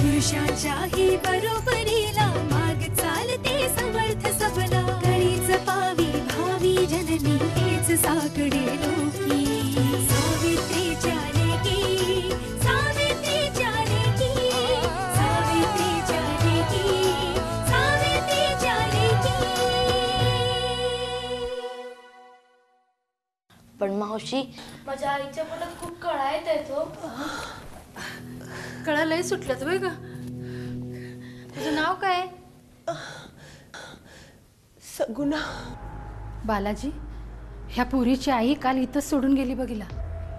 पुरुषांच्या ही बरोबरीला माग चालते समर्थ सबला घडीच पावी भावी जननी तेच साकडे लोकी सावित्रीच्या लेकी सावित्रीच्या लेकी सावित्रीच्या लेकी सावित्रीच्या लेकी। पण मावशी माझ्या आईच्या पोटात खूप कळा येतोय तो कळा लय सुटलं तो बघ तुझं नाव काय? सगुना। बालाजी ह्या पुरीची आई काल इथं सोडून गेली बघिला।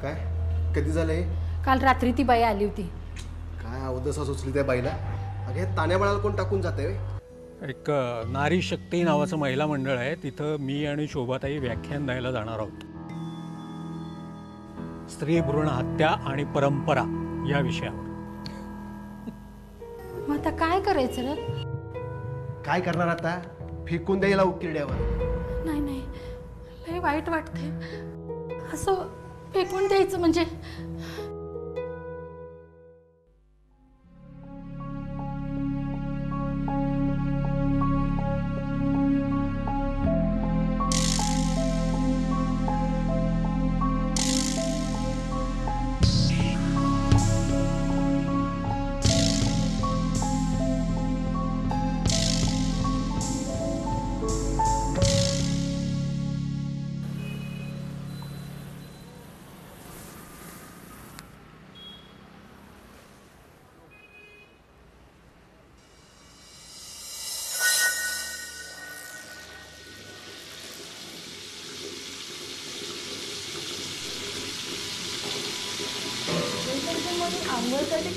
काय कधी झाले? काल रात्री ती बाई आली होती। काय औदसा सुचली त्या बाईला? अरे ताण्या बाळाला कोण टाकून जाते? एक नारी शक्ती नावाचं महिला मंडळ आहे तिथं मी आणि शोभाताई व्याख्यान द्यायला जाणार आहोत स्त्री भ्रूण हत्या आणि परंपरा या विषयावर। आता काय करायचं रे? काय करणार आता? फेकून द्यायला उकिरड्यावर? नाही नाही लय वाईट वाटतंय असं फेकून द्यायचं म्हणजे।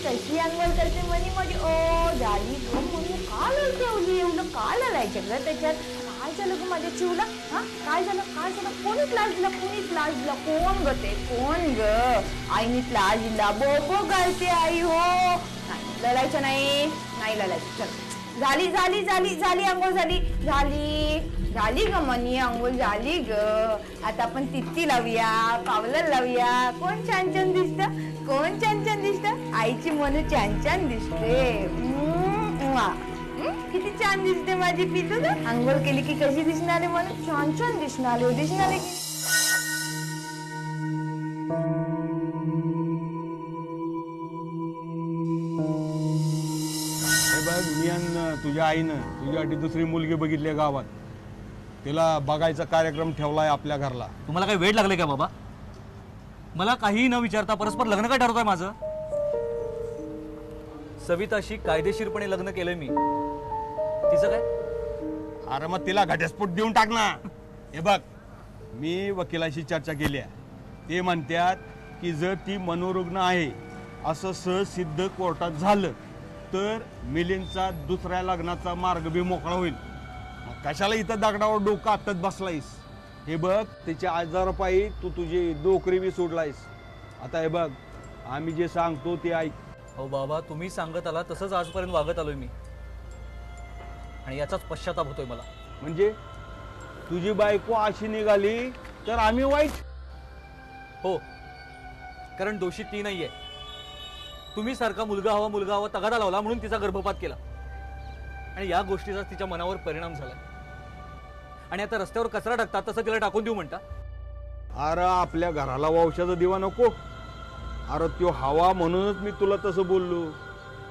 कैसी अंगल करते मनी मजी ओ दाली तो मनी काल करते होली उन काल आलाय जगत त्याच्यात काय झालं ग माझ्या जीवला? हां काय झालं कोणी क्लास दिला कोण ग आईने क्लास दिला बोबो घालते आई हो नाही लढायचं नाही लढायचं चल झाली झाली झाली झाली अंगोल झाली झाली झाली ग मनी अंगोल झाली ग आता आपण तित्ती लावूया पावलं लावूया कोण छान छान दिसतं कोण छान छान दिसतं आईची मनू छान छान दिसते किती छान दिसते माझी पिलू ना अंघोळ केली की कशी दिसणार आहे मनू छान छान दिसणार दिसणार मी तुझ्या आईनं तुझ्यासाठी दुसरी मुलगी बघितली गावात तिला बघायचा कार्यक्रम ठेवलाय आपल्या घरला। तुम्हाला काही वेळ लागले का बाबा? मला काही न विचारता परस्पर लग्न काय ठरवतोय माझं? सविताशी कायदेशीरपणे लग्न केलंय मी तिचं काय? अरे मग तिला घटस्फोट देऊन टाक ना। हे बघ मी वकिलाशी चर्चा केली आहे ते म्हणतात की जर ती मनोरुग्ण आहे असं सहसिद्ध कोर्टात झालं तर मिलिंदचा दुसऱ्या लग्नाचा मार्ग बी मोकळा होईल। कशाला इथं दगडावर डोकं आत्ताच बसलायस? हे बघ तिच्या आजारपायी तू तुझे डोकरी बी सोडलायस। आता हे बघ आम्ही जे सांगतो ते ऐक। हो बाबा तुम्ही सांगत आला तसंच आजपर्यंत वागत आलोय मी आणि याचाच पश्चाताप होतोय मला। म्हणजे तुझी बायको अशी निघाली तर आम्ही वाईट? हो कारण दोषी ती नाहीये तुम्ही सारखा मुलगा हवा तगादा लावला म्हणून तिचा गर्भपात केला आणि या गोष्टीचा तिच्या मनावर परिणाम झाला आणि आता रस्त्यावर कचरा टाकतात तसं तिला टाकून देऊ म्हणता। अरे आपल्या घराला वंशाचा दिवा नको। अरे तो हवा म्हणूनच मी तुला तसं बोललो।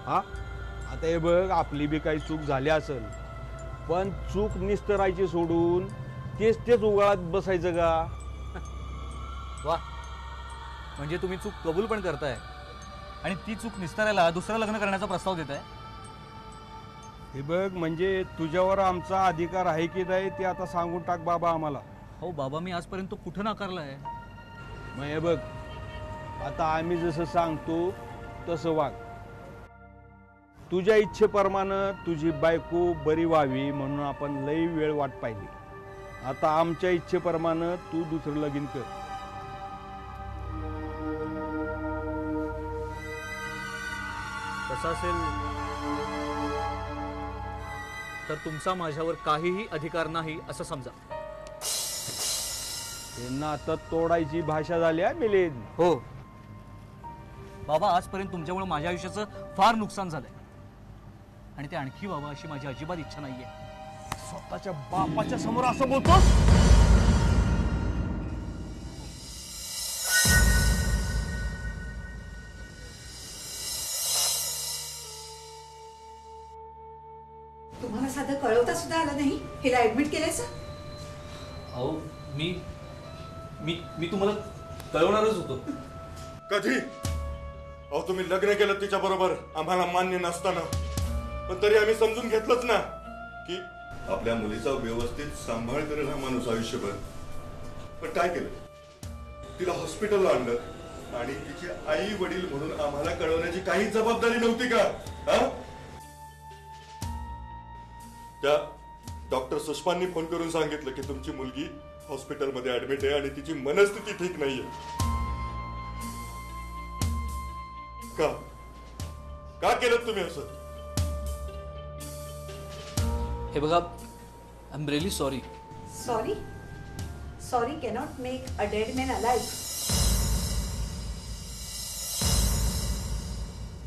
हा आता हे बघ आपली बी काही चूक झाली असेल पण चूक निस्तरायची सोडून तेच उगाळत बसायचं का? वा म्हणजे तुम्ही चूक कबूल पण करताय आणि ती चूक निस्तरायला दुसरं लग्न करण्याचा प्रस्ताव देताय। हे बघ, म्हणजे तुझ्यावर आमचा अधिकार आहे की नाही ते आता सांगून टाक बाबा आम्हाला. हो बाबा, मी आजपर्यंत कुठं नाकारला आहे. मग हे बघ, आता आम्ही जसं सांगतो तसं वाग. तुझ्या इच्छेप्रमाणे तुझी बायको बरी व्हावी म्हणून आपण लई वेळ वाट पाहिली. आता आमच्या इच्छेप्रमाणे तू दुसरं लगीन कर. तसं असेल तर तुमचा माझ्यावर काहीही अधिकार नाही असं समजा. त्यांना आता तोडायची भाषा झाली आहे मिलिंद. हो बाबा, आजपर्यंत तुमच्यामुळे माझ्या आयुष्याचं फार नुकसान झालंय आणि ते आणखी बाबा अशी माझी अजिबात इच्छा नाहीये. स्वतःच्या बापाच्या समोर असं बोलतो. तुम्हाला साधं कळवता सुद्धा आलं नाही हिला ऍडमिट केल्याचं. अहो मी मी मी तुम्हाला कळवणारच होतो. कधी? अहो तुम्ही लग्न केलं तिच्या बरोबर आम्हाला मान्य नसताना, पण तरी आम्ही समजून घेतलंच ना की आपल्या मुलीचा व्यवस्थित सांभाळ करेल हा माणूस आयुष्यभर. पण काय केलं? तिला हॉस्पिटलला आणलं आणि तिचे आई वडील म्हणून आम्हाला कळवण्याची काही जबाबदारी नव्हती का? हा? त्या डॉक्टर सुषमांनी फोन करून सांगितलं की तुमची मुलगी हॉस्पिटलमध्ये ऍडमिट आहे आणि तिची मनस्थिती ठीक नाहीये. का का केलं तुम्ही असं? हे बघा, I am really sorry. Sorry? Sorry cannot make a dead man alive.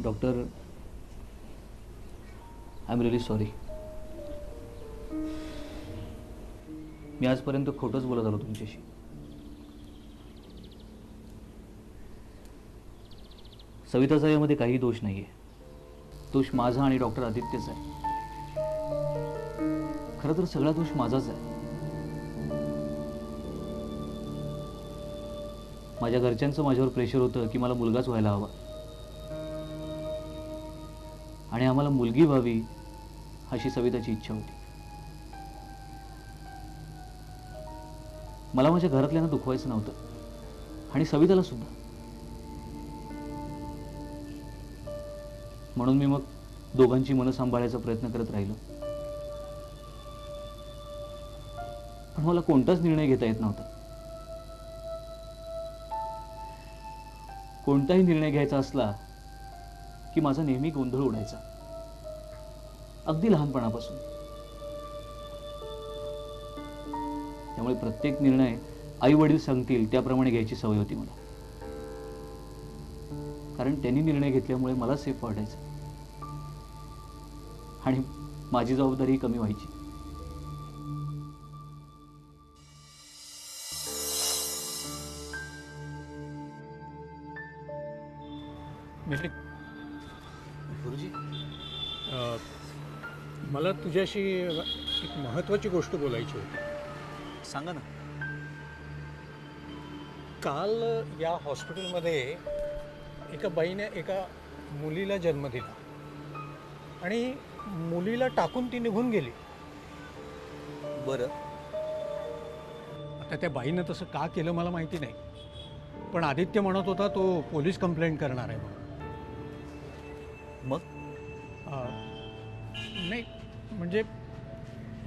Doctor, I am really sorry. मी आजपर्यंत खोटंच बोलत आलो तुमच्याशी. सविता साहेबांमध्ये काही दोष नाहीये. दोष माझा आणि डॉक्टर आदित्यचा आहे. खरं तर सगळा दोष माझाच आहे. माझ्या घरच्यांचं माझ्यावर प्रेशर होतं की मला मुलगाच व्हायला हवा आणि आम्हाला मुलगी व्हावी अशी सविताची इच्छा होती. मला माझ्या घरातल्यांना दुखवायचं नव्हतं आणि सविताला सुद्धा. म्हणून मी मग दोघांची मन सांभाळायचा प्रयत्न करत राहिलो, पण मला कोणताच निर्णय घेता येत नव्हता. कोणताही निर्णय घ्यायचा असला की माझा नेहमी गोंधळ उडायचा, अगदी लहानपणापासून. त्यामुळे प्रत्येक निर्णय आई वडील सांगतील त्याप्रमाणे घ्यायची सवय होती मला, कारण त्यांनी निर्णय घेतल्यामुळे मला सेफ वाटायचं आणि माझी जबाबदारी कमी व्हायची. गुरुजी, मला तुझ्याशी एक महत्त्वाची गोष्ट बोलायची होती. सांगा ना. काल या हॉस्पिटलमध्ये एका बाईने एका मुलीला जन्म दिला आणि मुलीला टाकून ती निघून गेली. बरं, आता त्या बाईनं तसं का केलं मला माहिती नाही, पण आदित्य म्हणत होता तो पोलीस कंप्लेंट करणार आहे. मग नाही, म्हणजे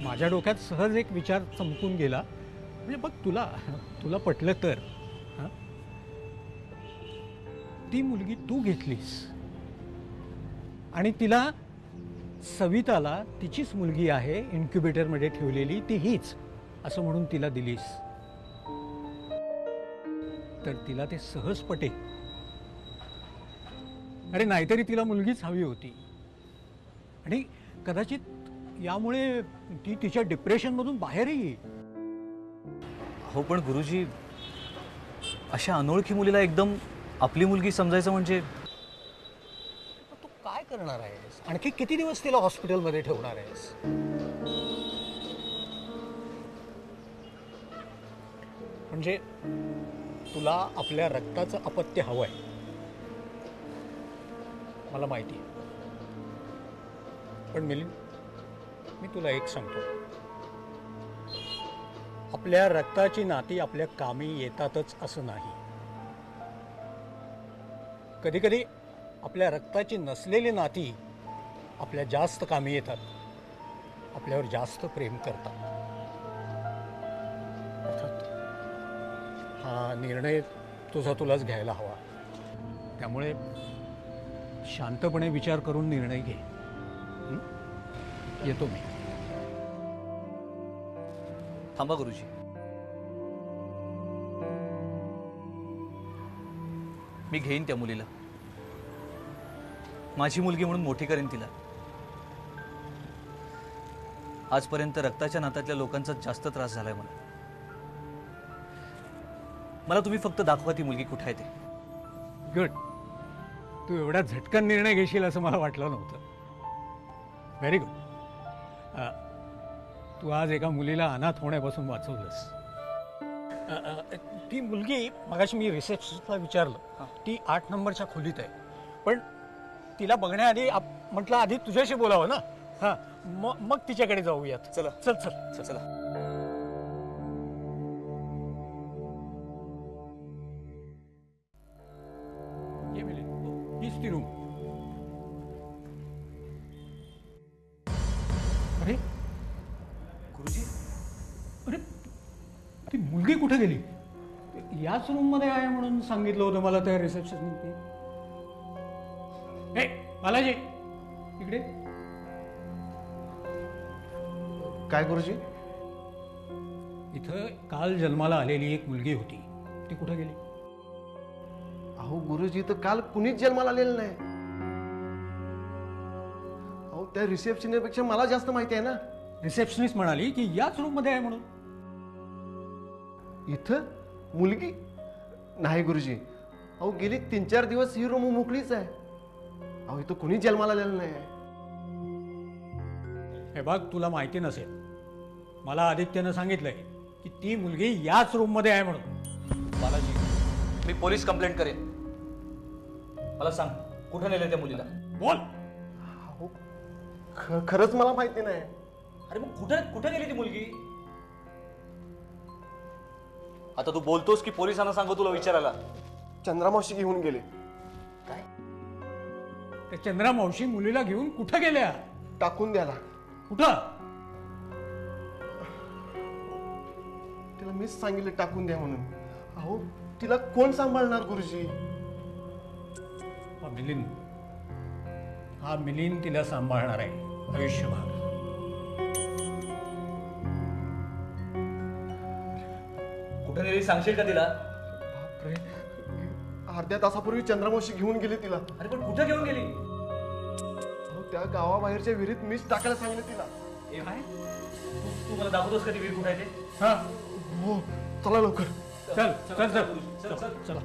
माझ्या डोक्यात सहज एक विचार चमकून गेला, म्हणजे बघ तुला पटलं तर ती मुलगी तू घेतलीस आणि तिला, सविताला, तिचीच मुलगी आहे इन्क्युबेटरमध्ये ठेवलेली, ती हीच असं म्हणून तिला दिलीस तर तिला ते सहज पटे. अरे नाहीतरी तिला मुलगीच हवी होती आणि कदाचित यामुळे ती तिच्या डिप्रेशनमधून बाहेरही येईल. हो पण गुरुजी, अशा अनोळखी मुलीला एकदम आपली मुलगी समजायचं म्हणजे तू काय करणार आहेस? आणखी किती दिवस तिला हॉस्पिटलमध्ये ठेवणार आहेस? म्हणजे तुला आपल्या रक्ताचं अपत्य हवंय मला माहिती, पण मिलिंद मी तुला एक सांगतो, आपल्या रक्ताची नाती आपल्या कामी येतातच असं नाही. कधी कधी आपल्या रक्ताची नसलेली नाती आपल्या जास्त कामी येतात, आपल्यावर जास्त प्रेम करतात. अर्थात हा निर्णय तुझा तुलाच घ्यायला हवा, त्यामुळे शांतपणे विचार करून निर्णय घे. येतो मी. थांबा गुरुजी, मी घेईन त्या मुलीला, माझी मुलगी म्हणून मोठी करेन तिला. आजपर्यंत रक्ताच्या नात्यातल्या लोकांचा जास्त त्रास झालाय मला. मला तुम्ही फक्त दाखवा ती मुलगी कुठे आहे ते. गुड, तू एवढा झटकन निर्णय घेशील असं मला वाटलं नव्हतं. Very good. तू आज एका मुलीला अनाथ होण्यापासून वाचवलंस. ती मुलगी मगाशी मी रिसेप्शनिस्टला विचारलं, ती 8 नंबरच्या खोलीत आहे. पण तिला बघण्याआधी म्हटलं आधी तुझ्याशी बोलावं ना. हां, मग तिच्याकडे जाऊयात. चला चल चल चल चला. हीच ती रूम. अरे गुरुजी, अरे ती मुलगी कुठे गेली? याच रूममध्ये आहे म्हणून सांगितलं होतं मला त्या रिसेप्शनिस्टने. बालाजी इकडे. काय गुरुजी? इथं काल जन्माला आलेली एक मुलगी होती, ती कुठे गेली? अहो गुरुजी, तर काल कुणीच जन्माला आलेलं नाही. अहो त्या रिसेप्शनिस्ट पेक्षा मला जास्त माहिती आहे ना. रिसेप्शनिस्ट म्हणाली की याच रूम मध्ये आहे म्हणून. इथं मुलगी नाही गुरुजी. अहो गेली 3-4 दिवस ही रूम मोकळीच आहे. अहो इथं कुणी जन्माला आलेलं नाही. हे बघ, तुला माहिती नसेल, मला आदित्यनं सांगितलंय की ती मुलगी याच रूम मध्ये आहे म्हणून. बालाजी, मी पोलीस कंप्लेंट करेन. मला सांग कुठे नेलं त्या मुलीला? बोल. खरंच मला माहिती नाही. अरे मग कुठे गेली ती मुलगी? आता तू बोलतोस की पोलिसांना सांगू तुला विचारायला? चंद्रामावशी घेऊन गेले. काय? चंद्रा मावशी मुलीला घेऊन कुठं गेल्या? टाकून द्यायला. कुठं? तिला मीच सांगितलं टाकून द्या म्हणून. अहो तिला कोण सांभाळणार गुरुजी? हा मिलिंद तिला सांभाळणार आहे आयुष्यभर. कुठे नेली सांगशील का तिला? बापरे, अर्ध्या तासापूर्वी चंद्रामावशी घेऊन गेली तिला. अरे पण कुठे घेऊन गेली? त्या गावाबाहेरच्या विहिरीत मीच टाकायला सांगितलं तिला. ए काय? तू मला दाखवतोस कधी विहीर कुठे आहे ते? हां हो, चला लवकर. चल चल चल चल चला.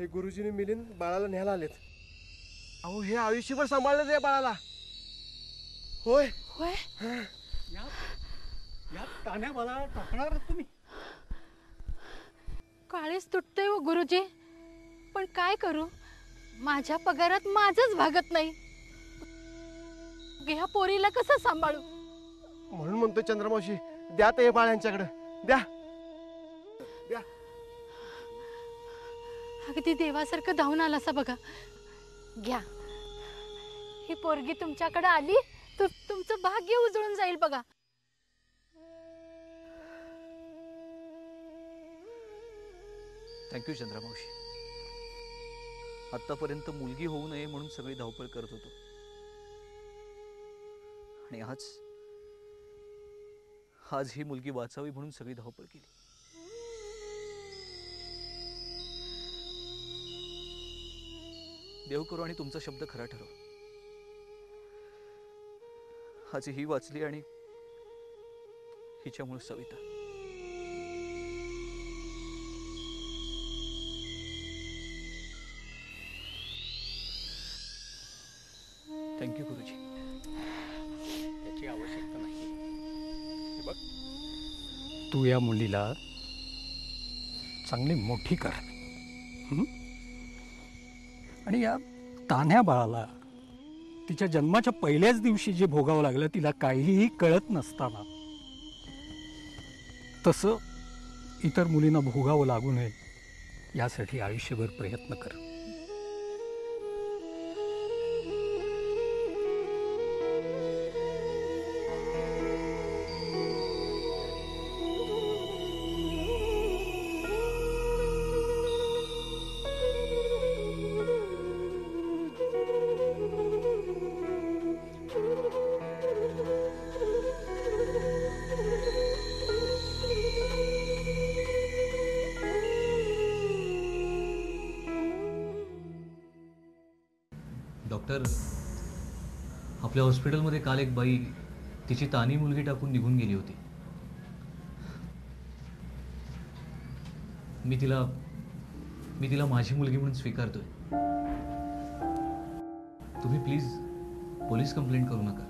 हे गुरुजीने मिलिंद बाळाला न्यायला आलेत. अहो हे आयुष्यभर सांभाळलं या बाळाला. होय होय या ताण्या बाळाला टाकणार तुम्ही. काळीच तुटतंय हो गुरुजी, पण काय करू, माझ्या पगारात माझच भागत नाही. ह्या पोरीला कसं सांभाळू म्हणून म्हणतो चंद्रमावशी द्या ते बाळ यांच्याकडे द्या द्या. अगदी देवासारखं धावून आला असा बघा. घ्या ही पोरगी तुमच्याकडे आली तर तुमचं भाग्य उजळून जाईल बघा. थँक्यू चंद्रमावशी. आतापर्यंत मुलगी होऊ नये म्हणून सगळी धावपळ करत होतो आणि आज ही मुलगी वाचावी म्हणून सगळी धावपळ केली. देव करू आणि तुमचा शब्द खरा ठरव. आज ही वाचली आणि हिच्यामुळे सविता. थँक्यू गुरुजी. याची आवश्यकता नाही. बघ तू या मुलीला चांगली मोठी कर आणि या तान्ह्या बाळाला तिच्या जन्माच्या पहिल्याच दिवशी जे भोगावं लागलं तिला काहीही कळत नसताना तसं इतर मुलींना भोगावं लागू नये यासाठी आयुष्यभर प्रयत्न कर. डॉक्टर, आपल्या हॉस्पिटलमध्ये काल एक बाई तिची तानी मुलगी टाकून निघून गेली होती. मी तिला माझी मुलगी म्हणून स्वीकारतोय. तुम्ही प्लीज पोलीस कंप्लेंट करू नका.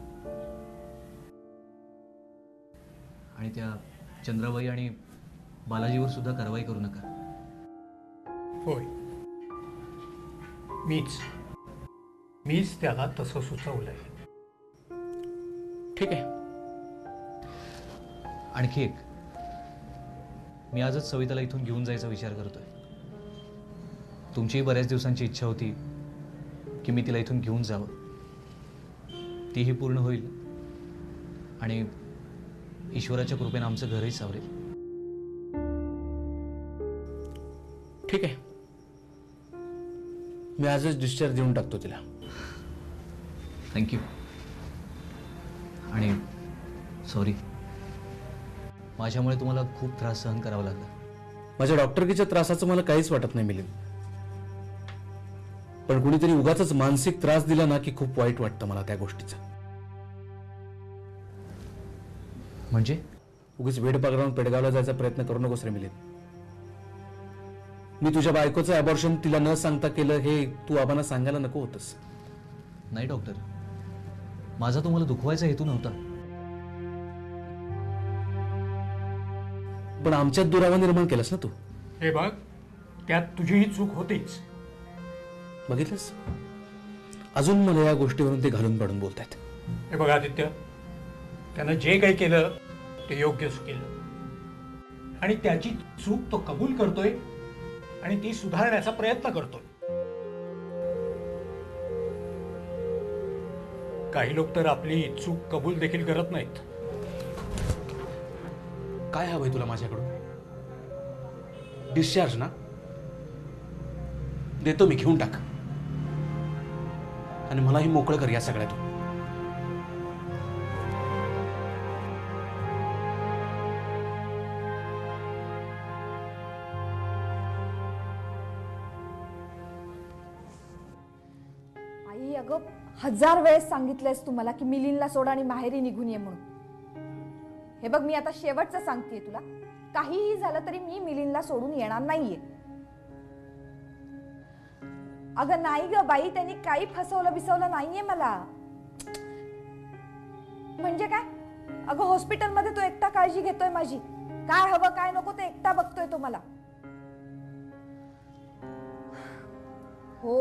आणि त्या चंद्राबाई आणि बालाजीवर सुद्धा कारवाई करू नका. होय, मीच त्याला तसं सुचवलंय. ठीक आहे. आणखी एक, मी आजच सविताला इथून घेऊन जायचा विचार करतोय. तुमचीही बऱ्याच दिवसांची इच्छा होती की मी तिला इथून घेऊन जावं. तीही पूर्ण होईल आणि ईश्वराच्या कृपेने आमचं घरही सावरेल. ठीक आहे, मी आजच डिस्चार्ज देऊन टाकतो तिला. थँक्यू आणि सॉरी, माझ्यामुळे तुम्हाला खूप त्रास सहन करावा लागला. माझ्या डॉक्टरकीच्या त्रासाचं मला काहीच वाटत नाही मिलिंद, पण कुणीतरी उगाचच मानसिक त्रास दिला ना की खूप वाईट वाटतं मला त्या गोष्टीचा. म्हणजे उगीच वेडपागरावून पेडगावला जायचा प्रयत्न करू नकोस रे मिलिंद. मी तुझ्या बायकोचं अबॉर्शन तिला न सांगता केलं हे तू आबांना सांगायला नको होतस. नाही डॉक्टर, माझा तुम्हाला दुखवायचा हेतू नव्हता, पण आमच्यात दुरावा निर्माण केलास ना तू. हे बघ, त्यात तुझीही चूक होतीच. बघितलंस, अजून मला या गोष्टीवरून ते घालून पाडून बोलतायत. हे बघ आदित्य, त्यानं जे काही केलं ते योग्यच केलं आणि त्याची चूक तो कबूल करतोय आणि ती सुधारण्याचा प्रयत्न करतोय. काही लोक तर आपली चूक कबूल देखील करत नाहीत. काय हवंय तुला माझ्याकडून? डिस्चार्ज ना? देतो मी, घेऊन टाक आणि मलाही मोकळं कर या सगळ्यातून. अगं, 1000 वेळेस सांगितलंयस तू मला की मिलिंदला सोडा आणि माहेरी निघून ये म्हणून. हे बघ, मी आता शेवटचं सांगतेय तुला, काहीही झालं तरी मी मिलिंदला सोडून येणार नाहीये. अगं नाही ग बाई, त्यांनी काही फसवलं बिसवलं नाहीये मला. म्हणजे काय अगं, हॉस्पिटलमध्ये तो एकटा काळजी घेतोय माझी, काय हवं काय नको ते एकटा बघतोय तो मला. हो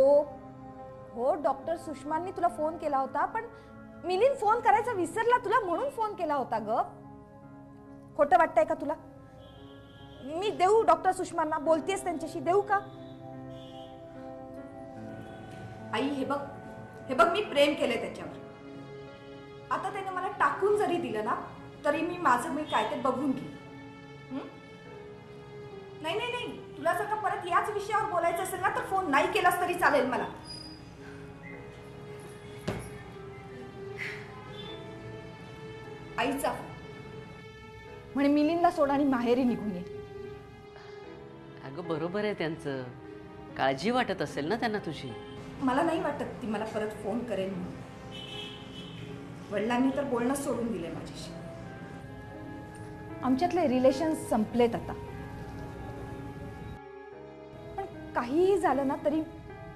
हो, डॉक्टर सुषमांनी तुला फोन केला होता, पण मिलिंद फोन करायचा विसरला तुला म्हणून फोन केला होता ग. खोटं वाटतंय का तुला? मी देऊ डॉक्टर सुषमांना, बोलतेस त्यांच्याशी, देऊ का? आई हे बघ मी प्रेम केले त्याच्यावर. आता त्याने मला टाकून जरी दिलं ना तरी मी काय ते बघून घे. नाही नाही नाही, तुला जर का परत याच विषयावर बोलायचं असेल ना तर फोन नाही केलास तरी चालेल मला. आईचा म्हणे मिलिंदला सोड आणि माहेरी निघून ये. अगं बरोबर आहे त्यांचं, काळजी वाटत असेल ना त्यांना तुझी. मला नाही वाटत ती मला परत फोन करेल म्हणून. वडिलांनी तर बोलणं सोडून दिले माझ्याशी. आमच्यातले रिलेशन संपलेत आता, पण काहीही झालं ना तरी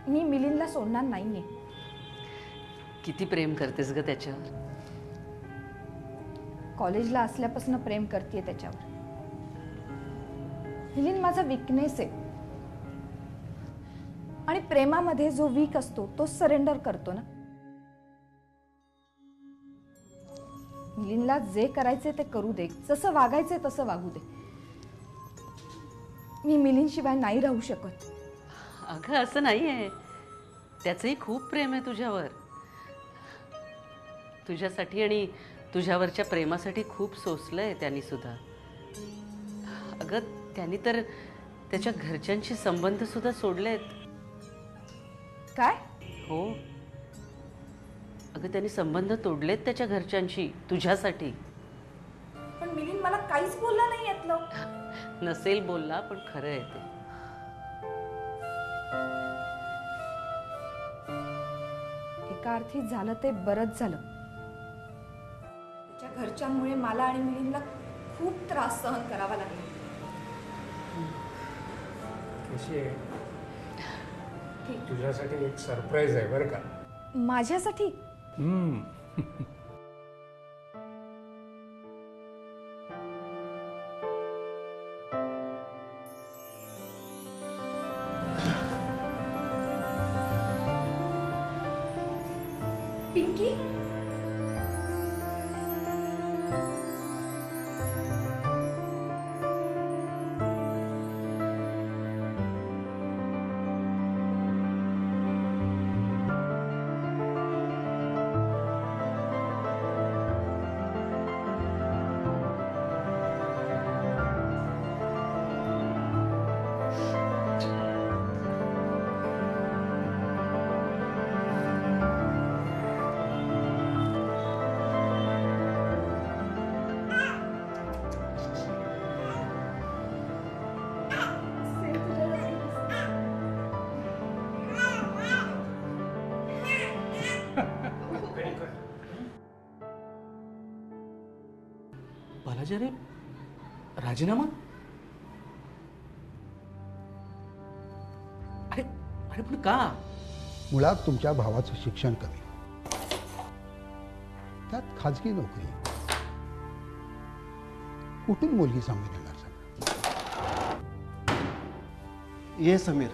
मी मिलिंदला सोडणार नाहीये. किती प्रेम करतेस ग त्याच्यावर. कॉलेजला असल्यापासून प्रेम करते त्याच्यावर. मिलिंद माझा वीकनेस आहे, आणि प्रेमामध्ये जो वीक असतो तो सरेंडर करतो ना. मिलिंदला जे करायचे ते करू दे, जसं वागायचे तसं वागू दे. मी मिलिंद शिवाय नाही राहू शकत. अगं असं नाहीये, त्याचंही खूप प्रेम आहे तुझ्यावर, तुझ्यासाठी आणि तुझ्यावरच्या प्रेमासाठी खूप सोसलंय त्यांनी सुद्धा. अगं त्यांनी तर त्याच्या घरच्यांशी संबंध सुद्धा सोडलेत. काय हो अगं, त्यांनी संबंध तोडलेत त्याच्या घरच्यांशी तुझ्यासाठी. पण मिलिंद मला काहीच बोलला नाही यातलं. नसेल बोलला, पण खरं आहे ते. एका अर्थी झालं ते बरंच झालं. घरच्यांमुळे मला आणि मिलिंदला खूप त्रास सहन करावा लागला. कशी आहे? तुझ्यासाठी एक सरप्राईज आहे बरं का. माझ्यासाठी? पिंकी बालाजी, अरे राजीनामा? अरे अरे पण का? मुळात तुमच्या भावाचं शिक्षण कमी, त्यात खाजगी नोकरी, कुठून मुलगी सांगून येणार सर? ये समीर,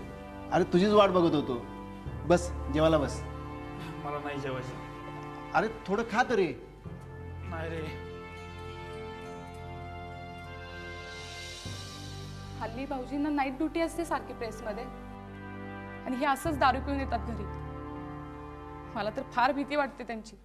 अरे तुझीच वाट बघत होतो. बस जेवायला बस. मला नाही जेवायचं. अरे थोडं खा तरी. नाही रे, हल्ली भाऊजींना नाईट ड्युटी असते सारखी प्रेसमध्ये, आणि हे असंच दारू पिऊन येतात घरी. मला तर फार भीती वाटते त्यांची.